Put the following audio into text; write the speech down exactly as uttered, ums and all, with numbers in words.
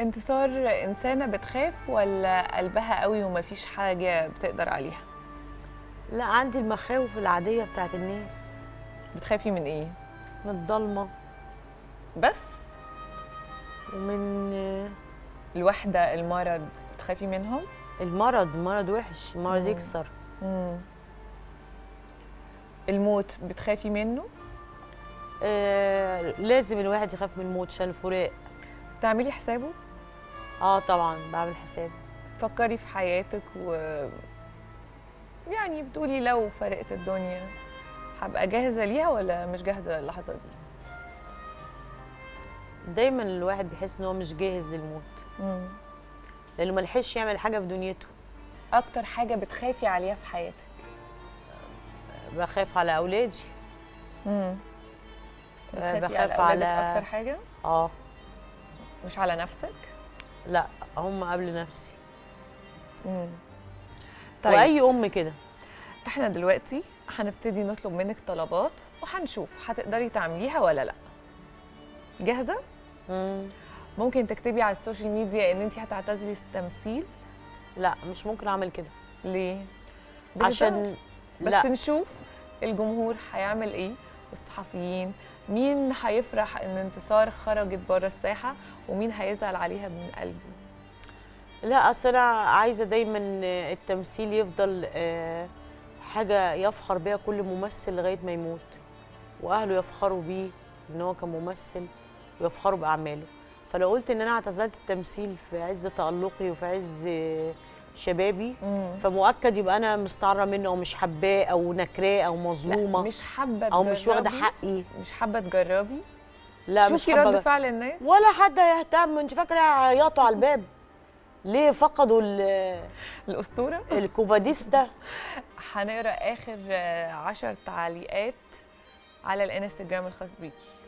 انتصار إنسانة بتخاف ولا قلبها قوي ومفيش حاجة بتقدر عليها؟ لا، عندي المخاوف العادية بتاعت الناس. بتخافي من إيه؟ من الضلمة بس؟ ومن الوحدة، المرض. بتخافي منهم؟ المرض مرض وحش، مرض يكسر. مم. الموت بتخافي منه؟ آه، لازم الواحد يخاف من الموت عشان الفراق. بتعملي حسابه؟ اه طبعا بعمل حسابه. تفكري في حياتك و يعني بتقولي لو فرقت الدنيا هبقى جاهزه ليها ولا مش جاهزه للحظه دي؟ دايما الواحد بيحس ان هو مش جاهز للموت. امم لانه ما لحقش يعمل حاجه في دنيته. اكتر حاجه بتخافي عليها في حياتك؟ بخاف على اولادي. امم بتخافي على اولادك اكتر حاجه؟ اه. مش على نفسك؟ لا، هم قبل نفسي. امم طيب، واي ام كده. احنا دلوقتي هنبتدي نطلب منك طلبات وهنشوف هتقدري تعمليها ولا لا. جاهزه؟ امم ممكن تكتبي على السوشيال ميديا ان انت هتعتزلي التمثيل؟ لا، مش ممكن اعمل كده. ليه؟ عشان بس لا. نشوف الجمهور هيعمل ايه والصحفيين، مين هيفرح ان انتصار خرجت بره الساحه ومين هيزعل عليها من قلبه؟ لا، اصل انا عايزه دايما التمثيل يفضل حاجه يفخر بيها كل ممثل لغايه ما يموت، واهله يفخروا بيه ان هو كان ممثل ويفخروا باعماله. فلو قلت ان انا اعتزلت التمثيل في عز تألقي وفي عز شبابي، مم. فمؤكد يبقى انا مستعره منه او مش حباه او نكراه او مظلومه. مش حابه او مش واخده حقي. مش حابه تجربي؟ لا، مش حابه. شوفي رد فعل الناس، ولا حد يهتم. انت فاكره هيعيطوا على الباب ليه؟ فقدوا الاسطوره الكوفاديستا. هنقرا اخر عشر تعليقات على الانستجرام الخاص بيكي.